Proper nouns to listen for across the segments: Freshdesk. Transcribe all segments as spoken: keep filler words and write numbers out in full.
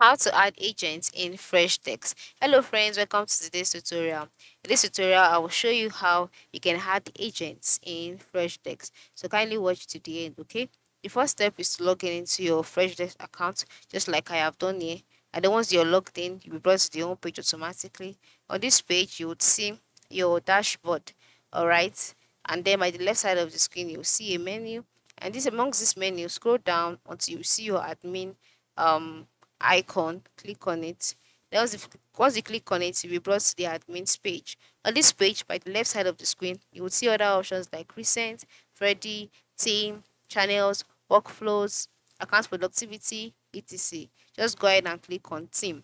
How to add agents in Freshdesk. Hello friends, welcome to today's tutorial. In this tutorial, I will show you how you can add agents in Freshdesk. So kindly watch to the end, okay? The first step is to log in into your Freshdesk account, just like I have done here. And then once you're logged in, you'll be brought to the home page automatically. On this page, you would see your dashboard, all right? And then by the left side of the screen, you'll see a menu. And this amongst this menu, scroll down until you see your admin um. icon. Click on it. Then once you, once you click on it, you'll be brought to the admins page. On this page, by the left side of the screen, you will see other options like recent, Freddy, team, channels, workflows, accounts productivity, et cetera. Just go ahead and click on team.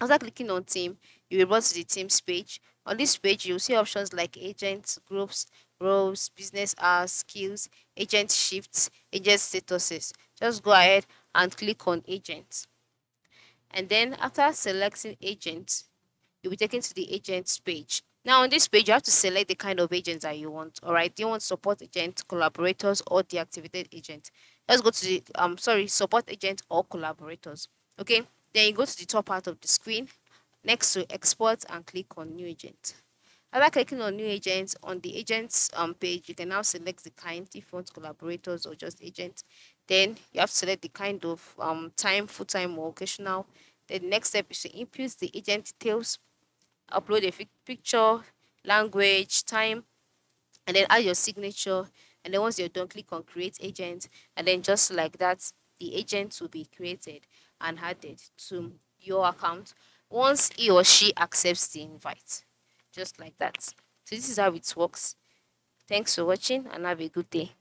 After clicking on team, you'll be brought to the teams page. On this page, you'll see options like agents, groups, roles, business hours, skills, agent shifts, agent statuses. Just go ahead and click on agents. And then after selecting agents, you'll be taken to the agents page. Now on this page, you have to select the kind of agents that you want. All right, do you want support agent, collaborators, or deactivated agent? Let's go to the um sorry support agent or collaborators. Okay, then you go to the top part of the screen next to export and click on new agent. After clicking on new agents, on the agents um page, you can now select the kind, if you want collaborators or just agents. Then you have to select the kind of um time, full-time or occasional. Then the next step is to input the agent details, upload a picture, language, time, and then add your signature. And then once you're done, click on create agent, and then just like that, the agent will be created and added to your account once he or she accepts the invite. Just like that. So this is how it works. Thanks for watching and have a good day.